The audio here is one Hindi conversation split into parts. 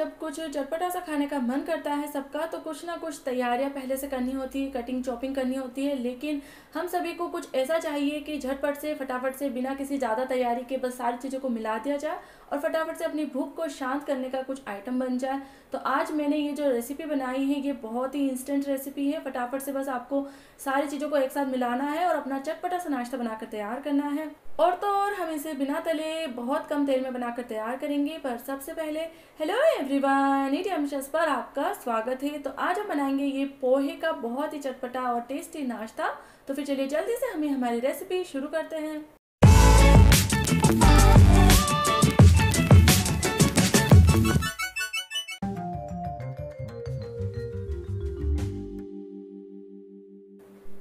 जब कुछ चटपटा सा खाने का मन करता है सबका, तो कुछ ना कुछ तैयारियां पहले से करनी होती है, कटिंग चॉपिंग करनी होती है। लेकिन हम सभी को कुछ ऐसा चाहिए कि झटपट से फटाफट से बिना किसी ज़्यादा तैयारी के बस सारी चीज़ों को मिला दिया जाए और फटाफट से अपनी भूख को शांत करने का कुछ आइटम बन जाए। तो आज मैंने ये जो रेसिपी बनाई है ये बहुत ही इंस्टेंट रेसिपी है। फटाफट से बस आपको सारी चीज़ों को एक साथ मिलाना है और अपना चटपटा सा नाश्ता बनाकर तैयार करना है। और तो और हम इसे बिना तले बहुत कम तेल में बनाकर तैयार करेंगे। पर सबसे पहले हेलो एवरीवन, ईट यम्मिशियस पर आपका स्वागत है। तो आज हम बनाएंगे ये पोहे का बहुत ही चटपटा और टेस्टी नाश्ता। तो फिर चलिए जल्दी से हम हमारी रेसिपी शुरू करते हैं।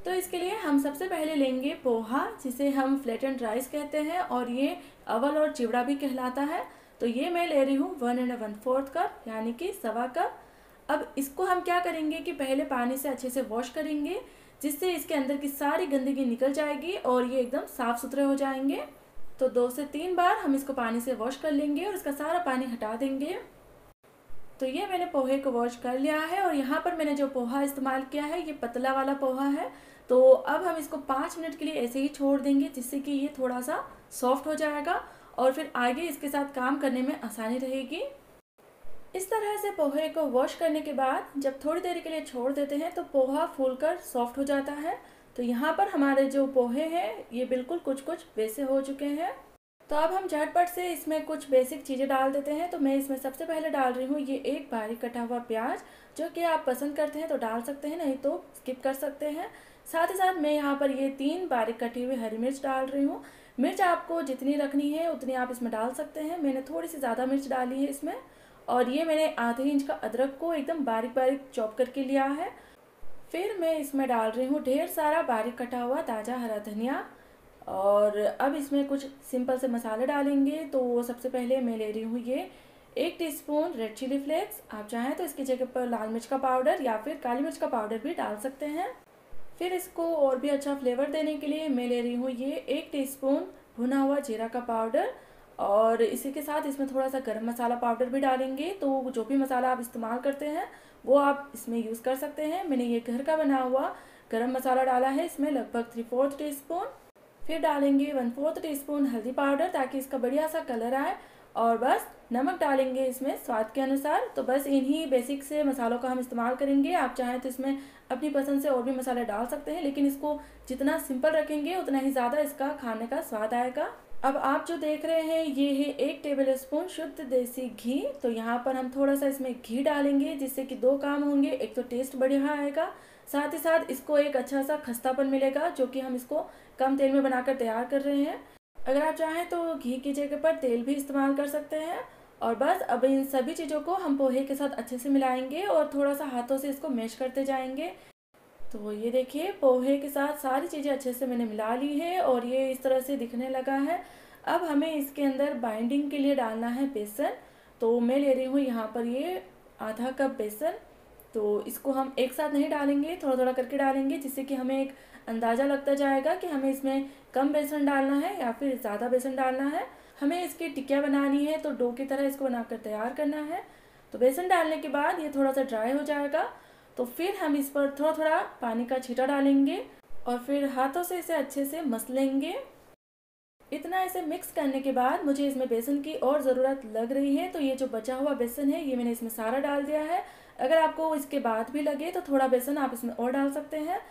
तो इसके लिए हम सबसे पहले लेंगे पोहा, जिसे हम फ्लैटेंड राइस कहते हैं और ये अवल और चिवड़ा भी कहलाता है। तो ये मैं ले रही हूँ 1 1/4 कप यानी कि 1/15 कप। अब इसको हम क्या करेंगे कि पहले पानी से अच्छे से वॉश करेंगे, जिससे इसके अंदर की सारी गंदगी निकल जाएगी और ये एकदम साफ़ सुथरे हो जाएंगे। तो 2 से 3 बार हम इसको पानी से वॉश कर लेंगे और इसका सारा पानी हटा देंगे। तो ये मैंने पोहे को वॉश कर लिया है और यहाँ पर मैंने जो पोहा इस्तेमाल किया है ये पतला वाला पोहा है। तो अब हम इसको 5 मिनट के लिए ऐसे ही छोड़ देंगे, जिससे कि ये थोड़ा सा सॉफ्ट हो जाएगा और फिर आगे इसके साथ काम करने में आसानी रहेगी। इस तरह से पोहे को वॉश करने के बाद जब थोड़ी देर के लिए छोड़ देते हैं तो पोहा फूलकर सॉफ्ट हो जाता है। तो यहाँ पर हमारे जो पोहे हैं ये बिल्कुल कुछ कुछ वैसे हो चुके हैं। तो अब हम झटपट से इसमें कुछ बेसिक चीज़ें डाल देते हैं। तो मैं इसमें सबसे पहले डाल रही हूँ ये एक बारीक कटा हुआ प्याज, जो कि आप पसंद करते हैं तो डाल सकते हैं, नहीं तो स्किप कर सकते हैं। साथ ही साथ मैं यहाँ पर ये 3 बारीक कटी हुई हरी मिर्च डाल रही हूँ। मिर्च आपको जितनी रखनी है उतनी आप इसमें डाल सकते हैं, मैंने थोड़ी सी ज़्यादा मिर्च डाली है इसमें। और ये मैंने आधे इंच का अदरक को एकदम बारीक बारीक चॉप करके लिया है। फिर मैं इसमें डाल रही हूँ ढेर सारा बारीक कटा हुआ ताज़ा हरा धनिया। और अब इसमें कुछ सिंपल से मसाले डालेंगे। तो वो सबसे पहले मैं ले रही हूँ ये 1 टीस्पून रेड चिली फ्लेक्स, आप चाहें तो इसकी जगह पर लाल मिर्च का पाउडर या फिर काली मिर्च का पाउडर भी डाल सकते हैं। फिर इसको और भी अच्छा फ्लेवर देने के लिए मैं ले रही हूँ ये 1 टीस्पून भुना हुआ जीरा का पाउडर। और इसी के साथ इसमें थोड़ा सा गरम मसाला पाउडर भी डालेंगे। तो जो भी मसाला आप इस्तेमाल करते हैं वो आप इसमें यूज़ कर सकते हैं। मैंने ये घर का बना हुआ गरम मसाला डाला है इसमें, लगभग 3/4 टीस्पून। फिर डालेंगे 1/4 टीस्पून हल्दी पाउडर ताकि इसका बढ़िया सा कलर आए। और बस नमक डालेंगे इसमें स्वाद के अनुसार। तो बस इन्हीं बेसिक से मसालों का हम इस्तेमाल करेंगे। आप चाहें तो इसमें अपनी पसंद से और भी मसाले डाल सकते हैं, लेकिन इसको जितना सिंपल रखेंगे उतना ही ज़्यादा इसका खाने का स्वाद आएगा। अब आप जो देख रहे हैं ये है 1 टेबलस्पून शुद्ध देसी घी। तो यहाँ पर हम थोड़ा सा इसमें घी डालेंगे, जिससे कि 2 काम होंगे। एक तो टेस्ट बढ़िया आएगा, साथ ही साथ इसको एक अच्छा सा खस्तापन मिलेगा, जो कि हम इसको कम तेल में बनाकर तैयार कर रहे हैं। अगर आप चाहें तो घी की जगह पर तेल भी इस्तेमाल कर सकते हैं। और बस अब इन सभी चीज़ों को हम पोहे के साथ अच्छे से मिलाएंगे और थोड़ा सा हाथों से इसको मैश करते जाएंगे। तो ये देखिए पोहे के साथ सारी चीज़ें अच्छे से मैंने मिला ली है और ये इस तरह से दिखने लगा है। अब हमें इसके अंदर बाइंडिंग के लिए डालना है बेसन। तो मैं ले रही हूँ यहाँ पर ये ½ कप बेसन। तो इसको हम एक साथ नहीं डालेंगे, थोड़ा थोड़ा करके डालेंगे, जिससे कि हमें एक अंदाज़ा लगता जाएगा कि हमें इसमें कम बेसन डालना है या फिर ज़्यादा बेसन डालना है। हमें इसकी टिक्किया बनानी है, तो डो की तरह इसको बनाकर तैयार करना है। तो बेसन डालने के बाद ये थोड़ा सा ड्राई हो जाएगा। तो फिर हम इस पर थोड़ा थोड़ा पानी का छींटा डालेंगे और फिर हाथों से इसे अच्छे से मस लेंगे। इतना इसे मिक्स करने के बाद मुझे इसमें बेसन की और ज़रूरत लग रही है। तो ये जो बचा हुआ बेसन है ये मैंने इसमें सारा डाल दिया है। अगर आपको इसके बाद भी लगे तो थोड़ा बेसन आप इसमें और डाल सकते हैं।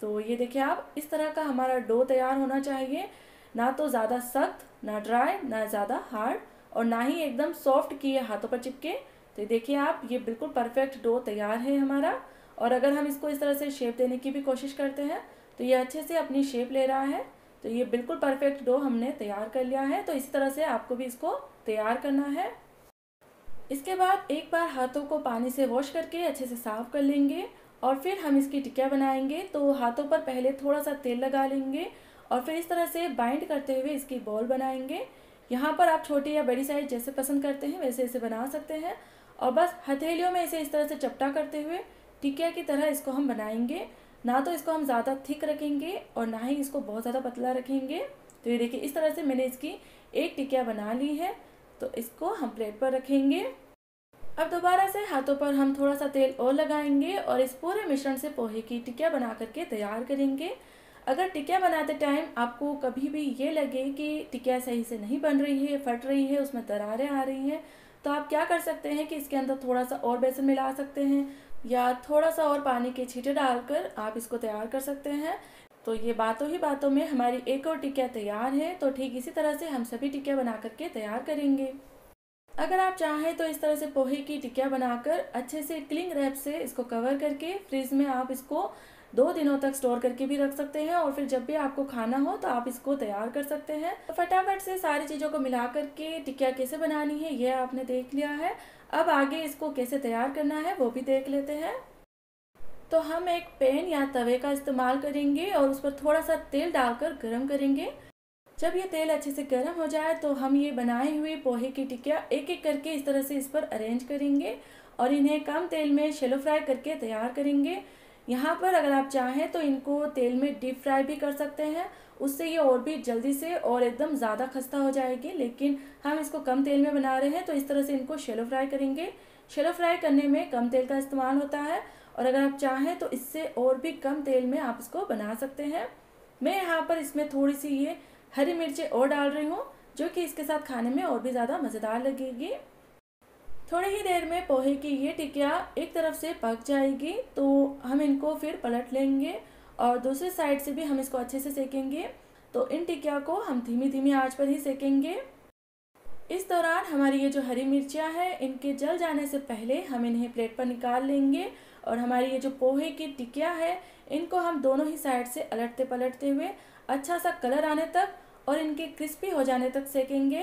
तो ये देखिए आप, इस तरह का हमारा डो तैयार होना चाहिए। ना तो ज़्यादा सख्त, ना ड्राई, ना ज़्यादा हार्ड, और ना ही एकदम सॉफ्ट कि ये हाथों पर चिपके। तो देखिए आप, ये बिल्कुल परफेक्ट डो तैयार है हमारा। और अगर हम इसको इस तरह से शेप देने की भी कोशिश करते हैं तो ये अच्छे से अपनी शेप ले रहा है। तो ये बिल्कुल परफेक्ट डो हमने तैयार कर लिया है। तो इसी तरह से आपको भी इसको तैयार करना है। इसके बाद एक बार हाथों को पानी से वॉश करके अच्छे से साफ़ कर लेंगे और फिर हम इसकी टिक्किया बनाएंगे। तो हाथों पर पहले थोड़ा सा तेल लगा लेंगे और फिर इस तरह से बाइंड करते हुए इसकी बॉल बनाएंगे। यहाँ पर आप छोटी या बड़ी साइज जैसे पसंद करते हैं वैसे इसे बना सकते हैं। और बस हथेलियों में इसे इस तरह से चपटा करते हुए टिकिया की तरह इसको हम बनाएंगे। ना तो इसको हम ज़्यादा थिक रखेंगे और ना ही इसको बहुत ज़्यादा पतला रखेंगे। तो ये देखिए, इस तरह से मैंने इसकी एक टिकिया बना ली है। तो इसको हम प्लेट पर रखेंगे। अब दोबारा से हाथों पर हम थोड़ा सा तेल और लगाएंगे और इस पूरे मिश्रण से पोहे की टिक्किया बना करके तैयार करेंगे। अगर टिक्किया बनाते टाइम आपको कभी भी ये लगे कि टिक्किया सही से नहीं बन रही है, फट रही है, उसमें दरारें आ रही हैं, तो आप क्या कर सकते हैं कि इसके अंदर थोड़ा सा और बेसन मिला सकते हैं या थोड़ा सा और पानी के छींटे डालकर आप इसको तैयार कर सकते हैं। तो ये बातों ही बातों में हमारी एक और टिक्किया तैयार है। तो ठीक इसी तरह से हम सभी टिक्किया बना करके तैयार करेंगे। अगर आप चाहें तो इस तरह से पोहे की टिक्किया बनाकर अच्छे से क्लिंग रैप से इसको कवर करके फ्रिज में आप इसको 2 दिनों तक स्टोर करके भी रख सकते हैं और फिर जब भी आपको खाना हो तो आप इसको तैयार कर सकते हैं। तो फटाफट से सारी चीज़ों को मिला करके टिक्किया कैसे बनानी है यह आपने देख लिया है। अब आगे इसको कैसे तैयार करना है वो भी देख लेते हैं। तो हम एक पैन या तवे का इस्तेमाल करेंगे और उस पर थोड़ा सा तेल डालकर गर्म करेंगे। जब ये तेल अच्छे से गर्म हो जाए तो हम ये बनाए हुए पोहे की टिक्किया एक एक करके इस तरह से इस पर अरेंज करेंगे और इन्हें कम तेल में शैलो फ्राई करके तैयार करेंगे। यहाँ पर अगर आप चाहें तो इनको तेल में डीप फ्राई भी कर सकते हैं, उससे ये और भी जल्दी से और एकदम ज़्यादा खस्ता हो जाएगी। लेकिन हम इसको कम तेल में बना रहे हैं तो इस तरह से इनको शैलो फ्राई करेंगे। शैलो फ्राई करने में कम तेल का इस्तेमाल होता है और अगर आप चाहें तो इससे और भी कम तेल में आप इसको बना सकते हैं। मैं यहाँ पर इसमें थोड़ी सी ये हरी मिर्चें और डाल रही हूँ जो कि इसके साथ खाने में और भी ज़्यादा मज़ेदार लगेगी। थोड़ी ही देर में पोहे की ये टिक्किया एक तरफ से पक जाएगी तो हम इनको फिर पलट लेंगे और दूसरी साइड से भी हम इसको अच्छे से सेकेंगे। तो इन टिक्किया को हम धीमी धीमी आंच पर ही सेकेंगे। इस दौरान हमारी ये जो हरी मिर्चियाँ हैं इनके जल जाने से पहले हम इन्हें प्लेट पर निकाल लेंगे और हमारी ये जो पोहे की टिक्किया है इनको हम दोनों ही साइड से पलटते पलटते हुए अच्छा सा कलर आने तक और इनके क्रिस्पी हो जाने तक सेकेंगे।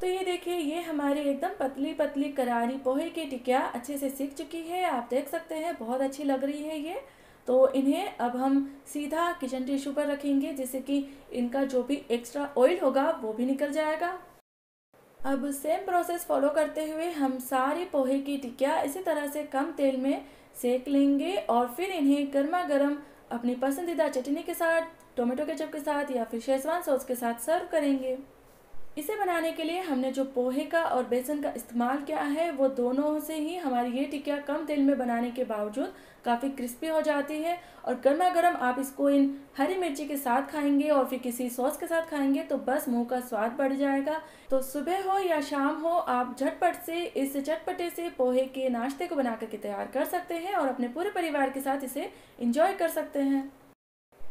तो ये देखिए ये हमारी एकदम पतली पतली करारी पोहे की टिक्किया अच्छे से सिक चुकी है। आप देख सकते हैं बहुत अच्छी लग रही है ये। तो इन्हें अब हम सीधा किचन टिश्यू पर रखेंगे जिससे कि इनका जो भी एक्स्ट्रा ऑयल होगा वो भी निकल जाएगा। अब सेम प्रोसेस फॉलो करते हुए हम सारी पोहे की टिक्किया इसी तरह से कम तेल में सेक लेंगे और फिर इन्हें गर्मा गर्म अपनी पसंदीदा चटनी के साथ, टोमेटो केचप के साथ या फिर शेजवान सॉस के साथ सर्व करेंगे। इसे बनाने के लिए हमने जो पोहे का और बेसन का इस्तेमाल किया है वो दोनों से ही हमारी ये टिक्किया कम तेल में बनाने के बावजूद काफ़ी क्रिस्पी हो जाती है और गर्मा गर्म आप इसको इन हरी मिर्ची के साथ खाएंगे और फिर किसी सॉस के साथ खाएंगे तो बस मुंह का स्वाद बढ़ जाएगा। तो सुबह हो या शाम हो आप झटपट से इस चटपटे से पोहे के नाश्ते को बना करके तैयार कर सकते हैं और अपने पूरे परिवार के साथ इसे इंजॉय कर सकते हैं।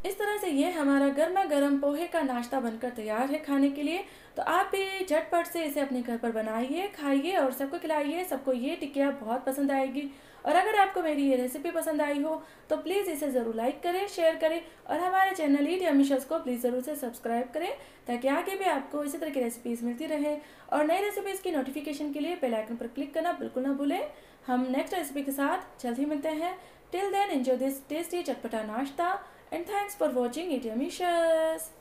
इस तरह से ये हमारा गर्मा गर्म पोहे का नाश्ता बनकर तैयार है खाने के लिए। तो आप भी झटपट से इसे अपने घर पर बनाइए, खाइए और सबको खिलाइए। सबको ये टिक्किया बहुत पसंद आएगी। और अगर आपको मेरी ये रेसिपी पसंद आई हो तो प्लीज़ इसे ज़रूर लाइक करें, शेयर करें और हमारे चैनल ईट यम्मीशियस को प्लीज़ ज़रूर से सब्सक्राइब करें ताकि आगे भी आपको इसी तरह की रेसिपीज़ मिलती रहे। और नई रेसिपीज़ की नोटिफिकेशन के लिए बेल आइकन पर क्लिक करना बिल्कुल ना भूलें। हम नेक्स्ट रेसिपी के साथ जल्द ही मिलते हैं। Till then enjoy this tasty चटपटा नाश्ता and thanks for watching Eat Yammiecious।